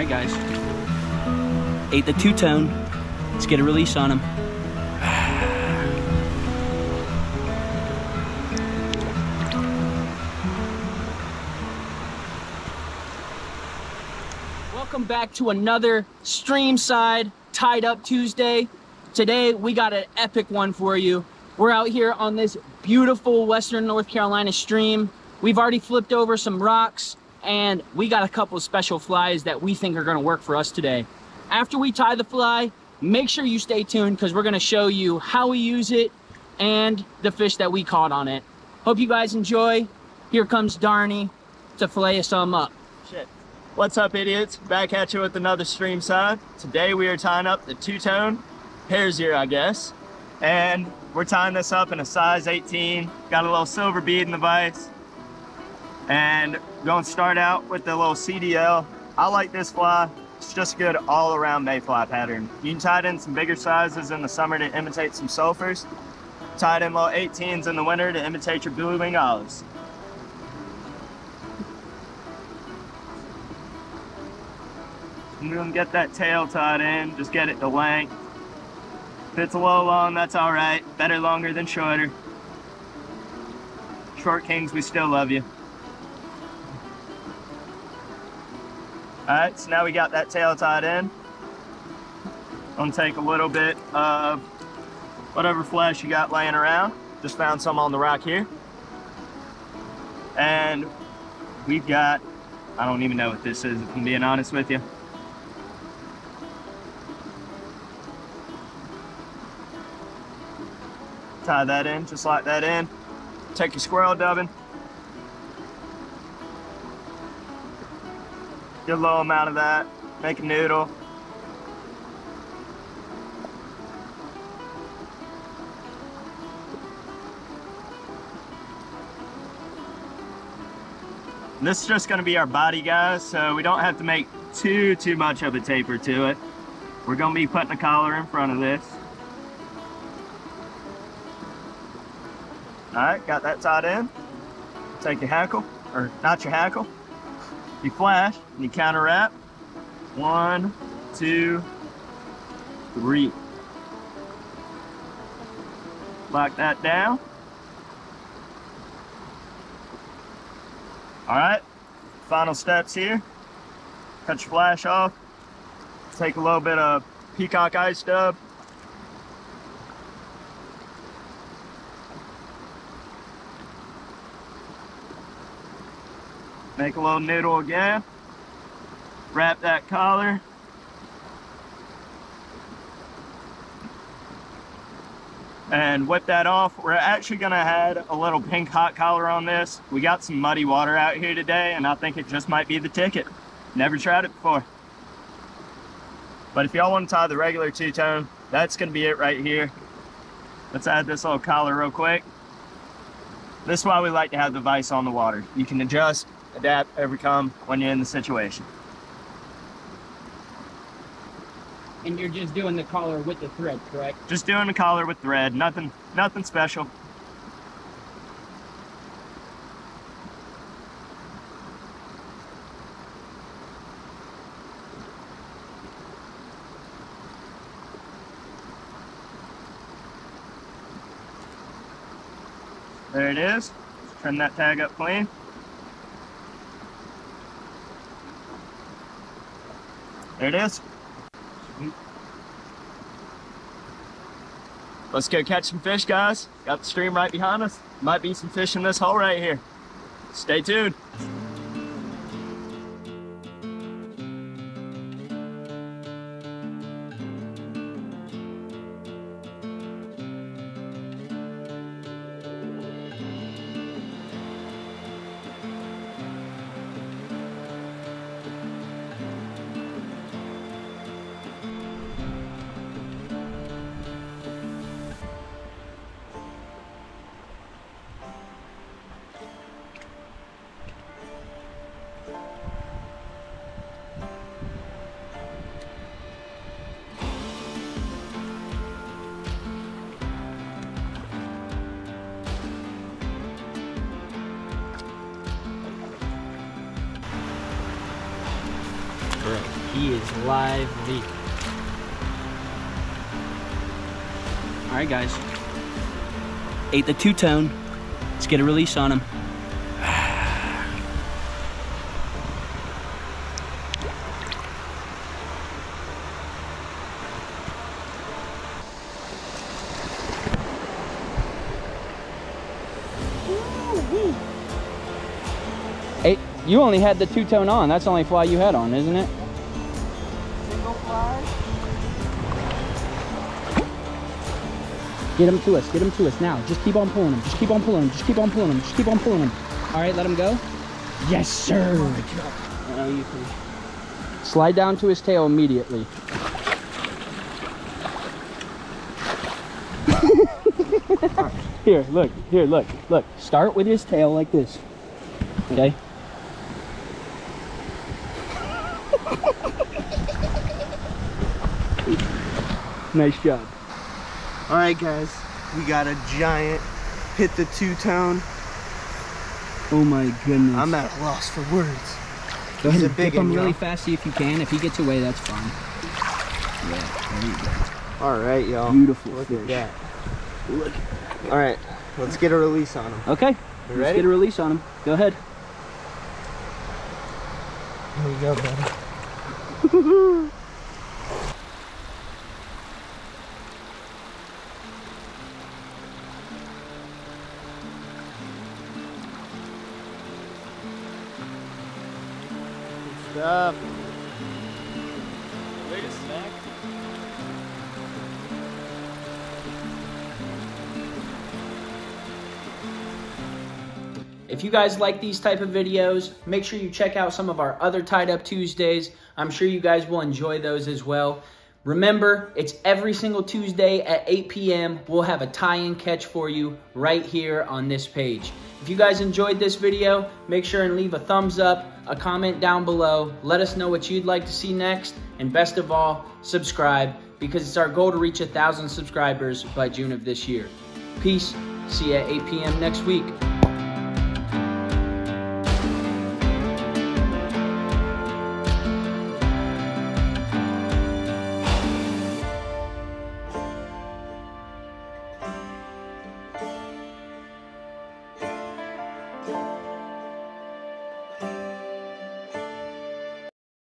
Alright guys, ate the Two Tone. Let's get a release on him. Welcome back to another Streamside Tied Up Tuesday. Today we got an epic one for you. We're out here on this beautiful Western North Carolina stream. We've already flipped over some rocks and we got a couple of special flies that we think are going to work for us today. After we tie the fly, make sure you stay tuned because we're going to show you how we use it and the fish that we caught on it. Hope you guys enjoy. Here comes Darnie to fillet some up. Shit. What's up, idiots? Back at you with another Streamside. Today we are tying up the two-tone, hair's ear, I guess. And we're tying this up in a size 18. Got a little silver bead in the vise. And going to start out with the little CDL. I like this fly. It's just a good all-around mayfly pattern. You can tie it in some bigger sizes in the summer to imitate some sulfurs. Tie it in little 18s in the winter to imitate your blue wing olives. I'm going to get that tail tied in, just get it to length. If it's a little long, that's all right. Better longer than shorter. Short kings, we still love you. All right, so now we got that tail tied in. I'm gonna take a little bit of whatever flesh you got laying around. Just found some on the rock here. And we've got, I don't even know what this is, if I'm being honest with you. Tie that in, just like that in. Take your squirrel dubbing. Get a low amount of that, make a noodle. This is just gonna be our body, guys, so we don't have to make too much of a taper to it. We're gonna be putting a collar in front of this. All right, got that tied in. Take your hackle, or not your hackle. You flash and you counter wrap. 1, 2, 3. Lock that down. All right, final steps here. Cut your flash off. Take a little bit of peacock ice dub. Make a little noodle again, wrap that collar. And whip that off. We're actually gonna add a little pink hot collar on this. We got some muddy water out here today and I think it just might be the ticket. Never tried it before. But if y'all wanna tie the regular two-tone, that's gonna be it right here. Let's add this little collar real quick. This is why we like to have the vise on the water. You can adjust, adapt, overcome when you're in the situation. And you're just doing the collar with the thread, correct? Just doing the collar with thread, nothing special. There it is. Trim that tag up clean. There it is. Let's go catch some fish, guys. Got the stream right behind us. Might be some fish in this hole right here. Stay tuned. Correct. He is lively. All right, guys. Ate the Two Tone. Let's get a release on him. Hey, you only had the Two Tone on. That's the only fly you had on, isn't it? Single fly. Get him to us. Get him to us now. Just keep on pulling him. Just keep on pulling him. Just keep on pulling him. Just keep on pulling him. All right, let him go. Yes, sir. Oh, you can slide down to his tail immediately. Here, look. Here, look. Look. Start with his tail like this. Okay. Nice job. All right, guys. We got a giant. Hit the Two Tone. Oh my goodness. I'm at a loss for words. Go ahead and dip him really fast. See if you can. If he gets away, that's fine. Yeah. There you go. All right, y'all. Beautiful. Look at that. Look. All right. Let's get a release on him. Okay. Let's get a release on him. Go ahead. There you go, buddy. Good stuff. Wait a sec. If you guys like these type of videos, make sure you check out some of our other Tied Up Tuesdays. I'm sure you guys will enjoy those as well. Remember, it's every single Tuesday at 8 p.m. We'll have a tie-in catch for you right here on this page. If you guys enjoyed this video, make sure and leave a thumbs up, a comment down below. Let us know what you'd like to see next. And best of all, subscribe, because it's our goal to reach 1,000 subscribers by June of this year. Peace. See you at 8 p.m. next week.